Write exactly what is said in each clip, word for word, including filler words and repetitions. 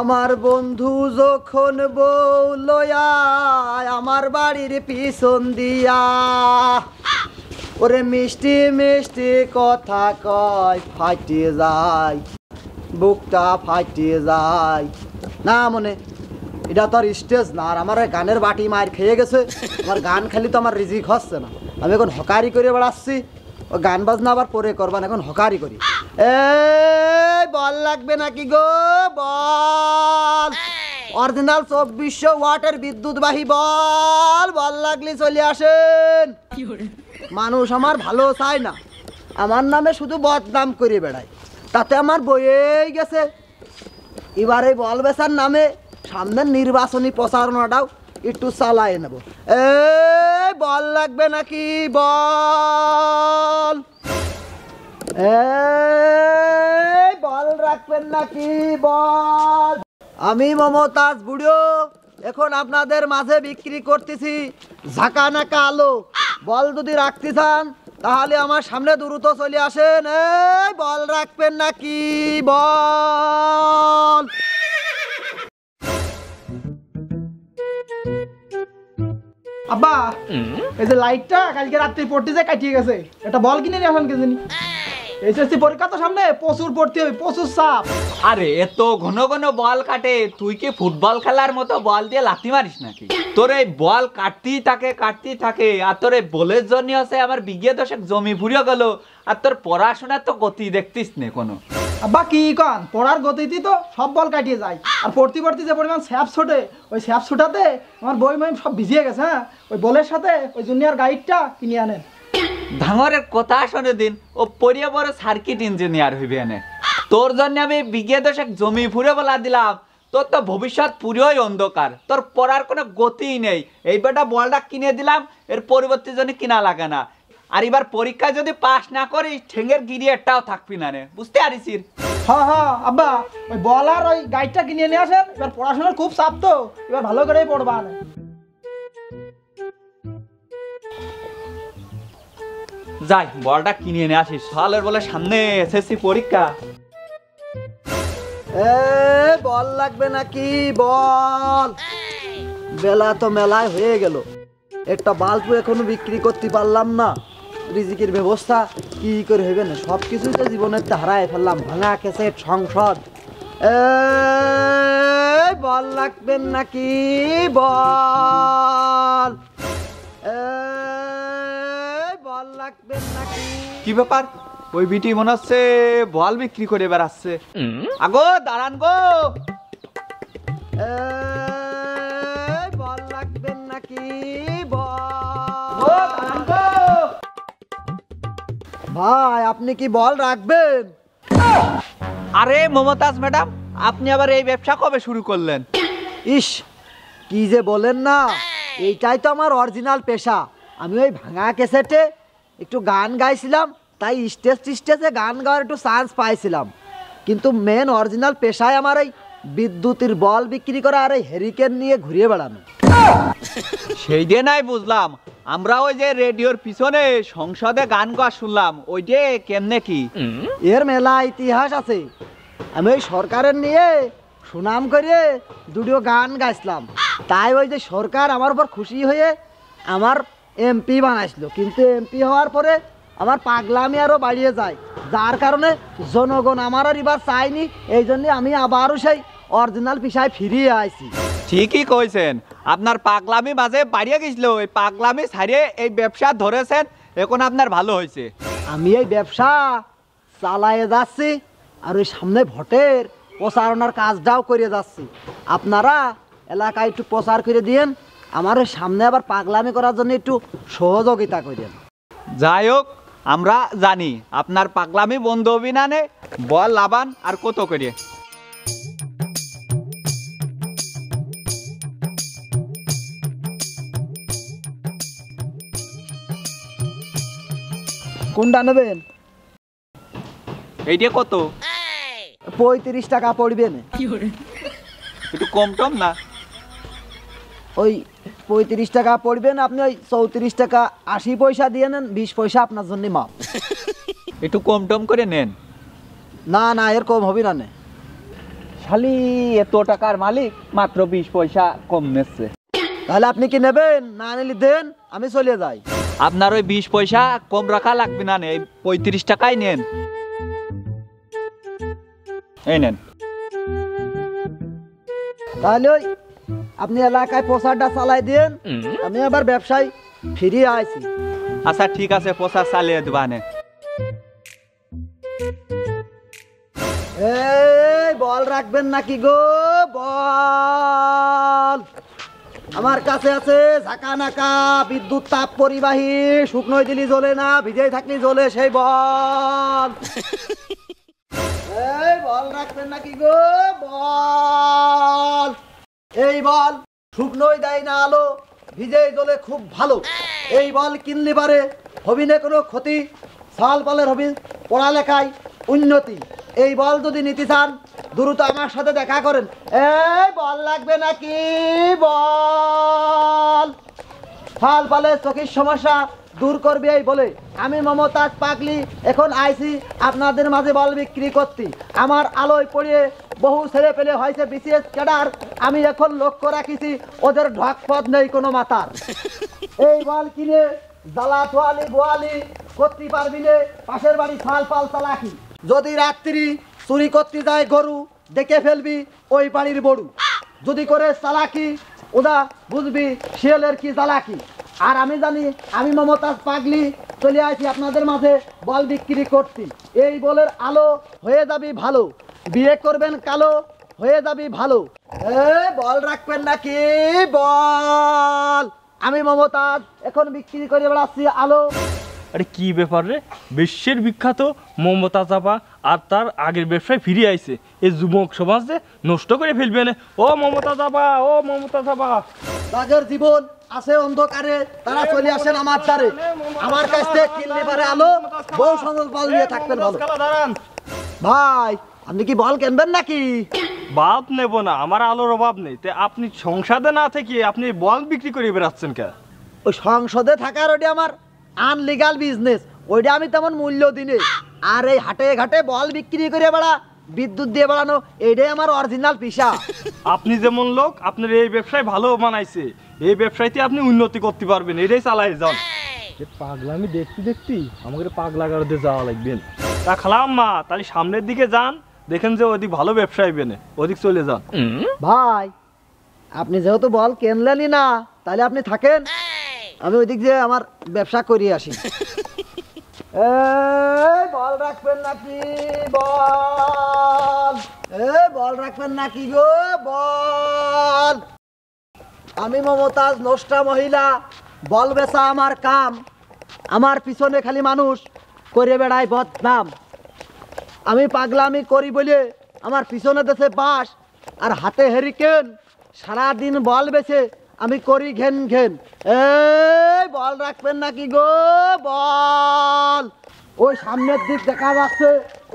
आमार बंधु जखन बउ लया आमार बाड़ीर पिछन दिया ओरे मिष्टि मिष्टि कथा कय फाइटे जाय बुकटा फाइटे जाय ना मने एटा तो आर स्टेज ना आमार गानेर बाटी मार खेये गेछे आमार गान खाली तो आमार रिजिक हच्छे ना आमि एखन हकारी करे बेड़ाच्छि और गान बजना आबार पोरे करबान एखन हकारी करी ए बल लागबे नाकि गो बल ओरिजिनल चौबीस सौ वाटेर विद्युतबाही बल बल लागले चले आसेन मानुष आमार भालो चाय ना आमार नामे शुधु बदनाम करे बेड़ाय ताते आमार बइये गेछे एबारे बल बेचार नामे सामने निर्वाचनी प्रचारणाटाओ एकटु चालाय नेब ए बल लागबे नाकि बल ए बल राखबेन नाकि बल आमी ममताज बुड़ियो एखन आपनादेर माझे बिक्री करतेछि झाकानाका आलो बल यदि राखते चान ताहले आमार सामने द्रुत चले आसेन ए बल राखबेन नाकि बल अब्बा ए जे लाइटटा कालके रात्रि पड़ते जे काटिये गेछे एटा बल किने रे आसन के जनी एसएससी परीक्षा तो सामने प्रचुर पड़ते होबे प्रचुर चाप अरे एत घन घन बल काटे तुई कि फुटबल खेलार मतो बल दिये लाथी मारिस नाकि तोरे बल काटतेई थाके काटतेई थाके आर तोरे बलेर जन्य आछे आमार बिघे दशक जमी भुरिये गेलो आर तोर पढ़ाशोनार तो गति देखतिस ने कोनो अब्बा कि कन पढ़ार गतितेई तो सब बल काटिये जाय आर पढ़ते पढ़ते जे परिमाण स्याप छोटे ओई स्याप छोटाते आमार बई मई सब भिजिये गेछे हाँ ओई बलेर साथे ओई जूनियर गाइडटा किने आनेन धांगरेर कथा शुने दिन ओ परिया बड़ सार्किट इंजिनियर हइबे एने तोर जन्य आमि बिघे दशक जमी फुरे बला दिलाम तोर तो भविष्यत पुरोई अंधकार तोर पढ़ार कोनो गतिई नेई एई बेटा बलटा किने दिलाम एर परिवर्ते जने किना लागे ना आर एबार परीक्षा जदि पास ना करिस ठेंगेर गिरि एकटाओ थाकबि ना रे बुझते आरिसिर हाँ हाँ अब्बा ओई बल आर ओई गाइडटा किने निये आसेन एबार पढ़ाशोनार खूब चाप तो एबार भालो करेई पढ़बा যাই বলটা কিনে এনে আসি শালার বলে সামনে এসএসসি পরীক্ষা এ বল লাগবে নাকি বল বেলা তো মেলায় হয়ে গেল একটা বাল্ব এখনো বিক্রি করতে পারলাম না রিজিকের ব্যবস্থা কি করে হবে না সবকিছু তো জীবনের তে হারায় ফেললাম ভাঙা কেসে সংসদ এ বল লাগবে নাকি বল কি ব্যাপার ওই বিটি মন আছে বল বিক্রি করে বের আসছে আগো দাঁড়ান গো এই বল লাগবে নাকি বল ও দাঁড়ান গো ভাই আপনি কি বল রাখবেন আরে মমতাজ ম্যাডাম আপনি আবার এই ব্যবসা কবে শুরু করলেন ইশ কি যে বলেন না এইটাই তো আমার অরিজিনাল পেশা আমি ওই ভাঙা ক্যাসেটে एक गान गाइम तई स्टेज टिस्टेजे गान गावर एक चान्स पाईम क्योंकि मेन ओरिजिनल पेशाय विद्युत बल बिक्री करा और हेरिकेन नहीं घूरिए बेड़ानो से दिए नाई बुझलाम আমরা ওই যে রেডিওর পিছনে সংসদে গান গাওয়া শুনলাম ওই যে কেমনে কি এর মেলা ইতিহাস আছে আমি ওই সরকারের নিয়ে সুনাম করে দুটো গান গাইছিলাম তাই ওই যে সরকার আমার উপর খুশি হয়ে আমার एमपी बनाइल क्योंकि एमपी हार पर पागलामी और बाड़िए जाए जार कारण जनगण हमारे चायनी यही आबारों से ओरिजिनल पेशाय फिरिए आईसी ठीक ही कइसेन आपनार पागलामी माझे बाड़िए गेछिलो पागलामी छाड़िए एई व्यवसा धरेछेन एखन आपनार भालो होइछे आमी एई व्यवसा चालाए जाच्छि और ओई सामने भोटेर प्रचारणार काजटाओ करे जाच्छि आपनारा एलाकाय एकटु प्रचार करे दियेन हमारे सामने आबार पागलामी करार जन्य एकटु सहयोगिता करेन जाई होक आमरा जानी आपनार पागलामी बन्ध होबे ना ने बल लाबान आर कत करे कोनटा नेबेन एइटा कत पैंतीस टाका पड़बे ना एकटु कम टम ना ওই पैंतीस টাকা পড়বেন আপনি ওই चौंतीस টাকা अस्सी পয়সা দিয়ে নেন बीस পয়সা আপনার জন্য মাপ একটু কম টম করে নেন না না এর কম হবে না শালি এত টাকার মালিক মাত্র बीस পয়সা কম নেছে। তাহলে আপনি কি নেবেন না নিলে দেন আমি চলে যাই। আপনার ওই बीस পয়সা কম রাখা লাগবে না, এই पैंतीस টাকাই নেন। এই নেন। তাহলে আপনি এলাকায় পোসাটা চালাই দেন, আমি আবার ব্যবসায় ফিরে আইছি। আচ্ছা ঠিক আছে পোসা চালিয়ে দিবানে। ए बॉल रखबेन ना कि गो बॉल আমার কাছে আছে ঝাকানাকা বিদ্যুৎ তাপ পরিবাহী শুকনোই দিলি জ্বলে না ভিজেই থাকলি জ্বলে সেই বল। এই বল রাখবেন না কি গো বল, এই বল শুকনোই দেয় না আলো ভিজেই জ্বলে খুব ভালো। এই বল কিনলে পারে হবি না কোনো ক্ষতি, সাল বলের হবি পড়ালেখায় উন্নতি। এই বল যদি নিতে চান দ্রুত আমার সাথে দেখা করেন। এই বল লাগবে নাকি বল, ফাল ফালে চোখের সমস্যা দূর করবে এই বলে। আমি মমতাজ পাগলি এখন আইছি আপনাদের মাঝে বল বিক্রি করতে। আমার আলোয় পড়িয়ে বহু ছেলে পেলে হয়েছে বিসিএস ক্যাডার, আমি এখন লক্ষ্য রাখিছি ওদের ঢক পথ নেই কোনো মাতার। এই বল কিনে জ্বালা ধোয়ালি বোয়ালি করতে পারবি না, পাশের বাড়ি ফাল ফাল চালাকি। যদি রাত্রি চুরি করতে যায় গরু দেখে ফেলবি ওই বাড়ির বড়ু। যদি করে চালাকি ওদা বুঝবি শিয়ালের কি চালাকি। আর আমি জানি আমি মমতাজ পাগলি চলে আসি আপনাদের মাঝে বল বিক্রি করছি। এই বলের আলো হয়ে যাবি ভালো, বিয়ে করবেন কালো হয়ে যাবি ভালো। এ বল রাখবেন নাকি বল, আমি মমতাজ এখন বিক্রি করে বেড়াচ্ছি আলো। আরে কি ব্যাপার রে, বিশ্বের বিখ্যাত মমতা চাপা আর তার আগের ব্যবসায় ফিরে আইছে, এই যুবক সমাজে নষ্ট করে ফেলবে না। ও মমতা চাপা, ও মমতা চাপা, তাদের জীবন আছে অন্ধকারে, তারা চলে আসেন আমার দ্বারে। আমার কাছ থেকে কিনলে পারে আলো, বহু সংখ্যক বল নিয়ে থাকবেন ভালো। ভাই আপনি কি বল কিনবেন নাকি? বাপ নেব না, আমার আলোর অভাব নেই। তে আপনি সংসদে না থেকে আপনি বল বিক্রি করে বেড়াচ্ছেন কেন? ওই সংসদে থাকার ওটি আমার আনলিগাল বিজনেস, ওইটা আমি তেমন মূল্য দিনে। আর এই হাটে ঘাটে বল বিক্রি করে বেড়া বিদ্যুৎ দিয়ে বেড়ানো এইটাই আমার অরিজিনাল পেশা। আপনি যেমন লোক আপনার এই ব্যবসায় ভালো মানাইছে, এই ব্যবসায়তে আপনি উন্নতি করতে পারবেন, এটাই চালাই যান। পাগলা আমি দেখতে দেখতে আমাকে পাগলা গাড়িতে যাওয়া লাগবেন। তা খালাম মা তাহলে সামনের দিকে যান, দেখেন যে ওদিক ভালো ব্যবসায় বেনে ওদিক চলে যান। ভাই আপনি যেহেতু বল কেনলেনই না তাহলে আপনি থাকেন, আমি ওইদিক যে আমার ব্যবসা করি আসি। এই বল রাখবেন নাকি বল, এই বল রাখবেন নাকি গো বল। আমি মমতাজ নষ্টা মহিলা, বল বেচা আমার কাম। আমার পিছনে খালি মানুষ করে বেড়ায় বদনাম। আমি পাগলামি করি বলে আমার পিছনে দেশে বাস আর হাতে হেরিকেন, সারাদিন বল বেচে আমি করি ঘেন ঘেন। এই বল রাখবেন নাকি গো বল, ওই সামনের দিক দেখা যাচ্ছে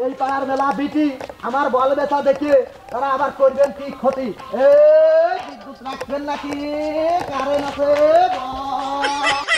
এই পাড়ার মেলা বিটি আমার বল বেচা দেখে তারা আবার করবেন কি ক্ষতি। এই বিদ্যুৎ রাখবেন নাকি কারেন্ট আছে বল।